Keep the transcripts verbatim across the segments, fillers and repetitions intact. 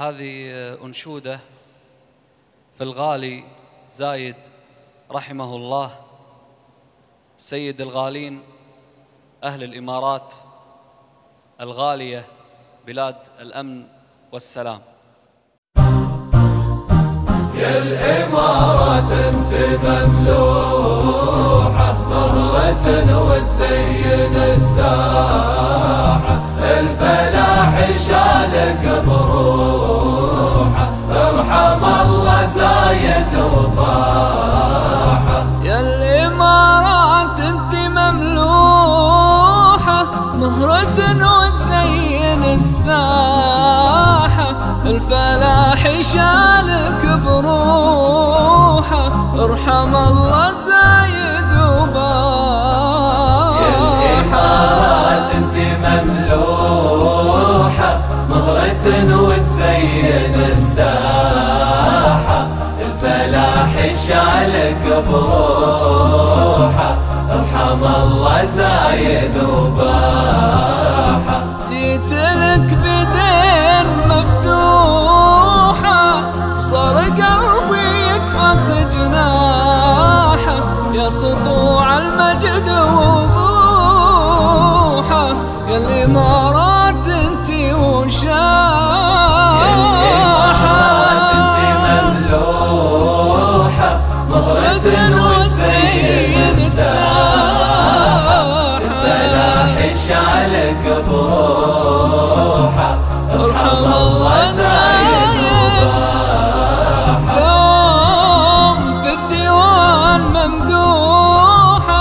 هذه أنشودة في الغالي زايد رحمه الله، سيد الغالين أهل الإمارات الغالية بلاد الأمن والسلام. يا الإمارات انت مملوحة، نظرة وتزين الساحة، الفلاح شالك بروحة، ارحم الله زايد وطاحة. يا الإمارات انت مملوحة، مهرة وتزين الساحة، الفلاح شالك بروحه، ارحم الله زايد وباحه. يا الإمارات انت مملوحه، مهرة وتزين الساحه، الفلاح شالك بروحه، ارحم الله زايد وباحه. جيت لك بدين مفتوحه، صار يا سطوع المجد وضوحه، يا الإمارات انتي وشاحة. يا الإمارات انتي مملوحة، مهرة وتزين الساحة، الفلاح شعلك بروحه، ارحم الله زايد وباحة. يوم في الديوان ممدوحة،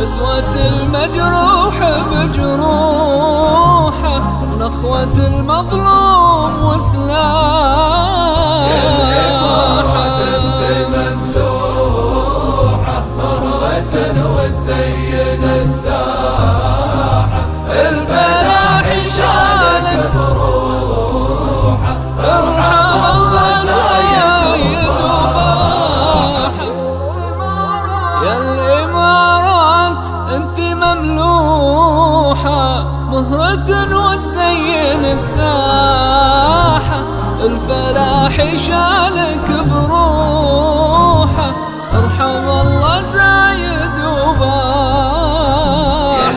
عزوة المجروح بجروحه، نخوة المظلوم وسلاحه. يا الإمارات انت مملوحة، مهرة وتزين الساحة، الفلاح شالك بروحه، ارحم الله زايد وباحه. يا الإمارات انت مملوحة، مهرة وتزين الساحة، الفلاح شالك بروحه، ارحم الله زايد وباحة.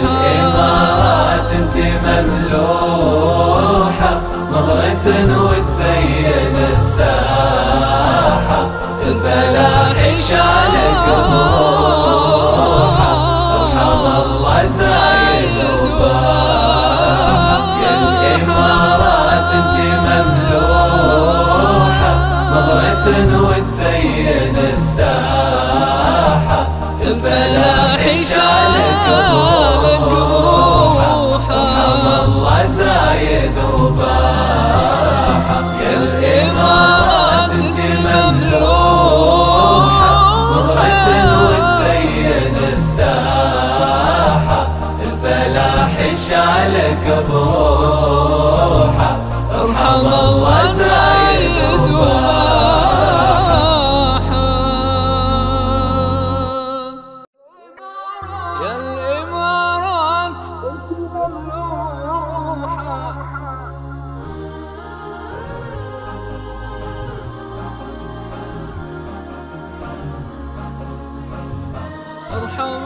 يا الإمارات انت مملوحة، مهرة وتزين الساحة، الفلاح شالك بروحه، الله زايد وباحة. يا الإمارات انت مملوحة، مهرة وتزين الساحة، الفلاح شالك بروحه، ارحم الله زايد وباحة. يا الإمارات انت مملوحة، مهرة وتزين الساحة، الفلاح شالك بروحه، ارحم الله زايد وباحه. يا الإمارات انت مملوحه، ارحم